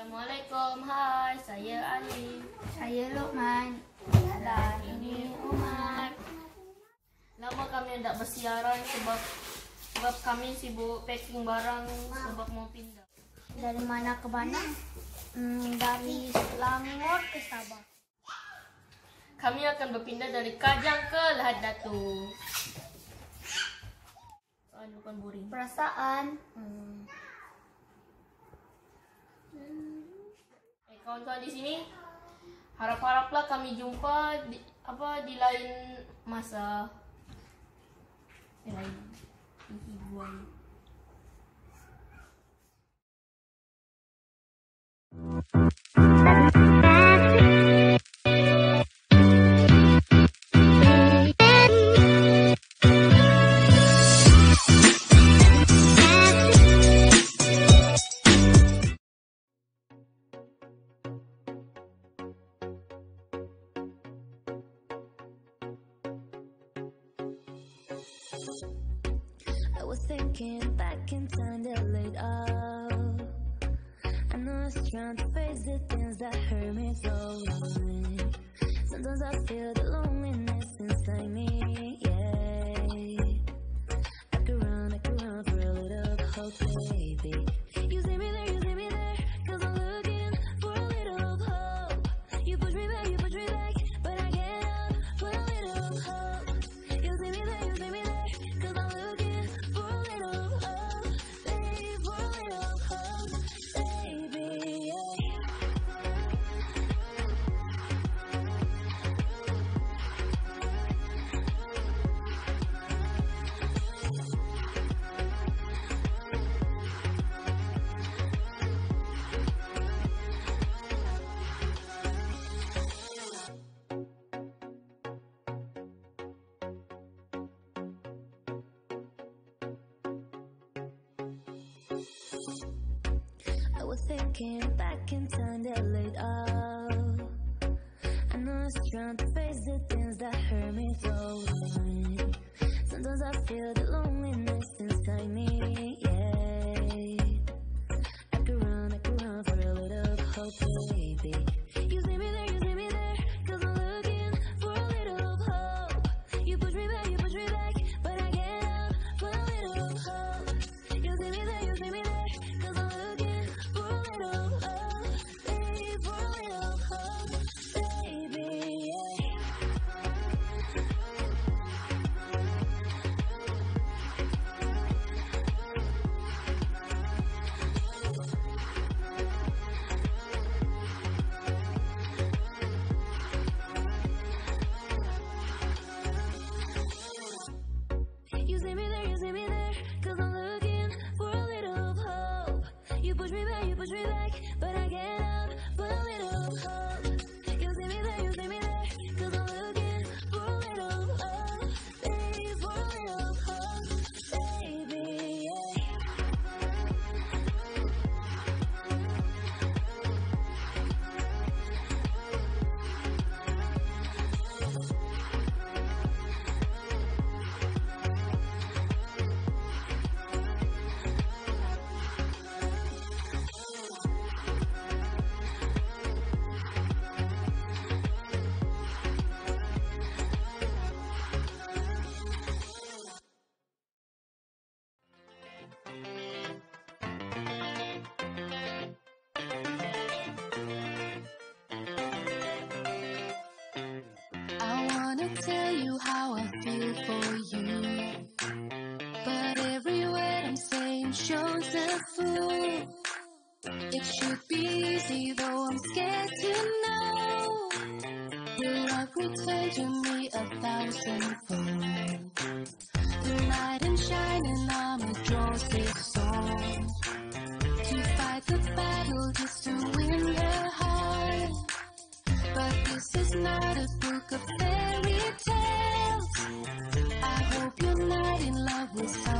Assalamualaikum. Hai, saya Ali. Saya Lokman. Dan ini Umar. Lama kami tidak bersiaran sebab kami sibuk packing barang sebab mau pindah. Dari mana ke mana? Dari Selangor ke Sabah. Kami akan berpindah dari Kajang ke Lahad Datu. Bukan boring. Perasaan. Kawan-kawan di sini, harap-haraplah kami jumpa di lain masa. Lain hiburan. I was thinking back in time that laid off. I know I was trying to face the things that hurt me so long. Sometimes I feel the loneliness inside me, yeah. I could run for a little hope, baby. You see me there, you see me there, 'cause I'm looking for a little hope. You push me back, you push me back, but I get up for a little hope. You see me there, you see me there, 'cause I'm looking. I was thinking back in time that laid off. I know I was trying to face the things that hurt me so long. Sometimes I feel the loneliness inside me, yeah. I could run for a little hope, baby. You see me there, you see me there, 'cause I'm looking for a little hope. You push me back, you push me back, but I get up for a little hope. You see me there, you see me there, 'cause I'm looking. You see me there, 'cause I'm looking for a little hope. You push me back, but I get up for a little hope. You see me there, 'cause I'm looking for a little hope. Baby, for a little hope, baby, yeah. Tell you how I feel for you, but every word I'm saying shows a fool. It should be easy, though I'm scared to know. Your love returned to me 1,000-fold. The light and shining armor draws this song to fight the battle just to win her heart. But this is not a book of fairy tales. I hope you're not in love with someone.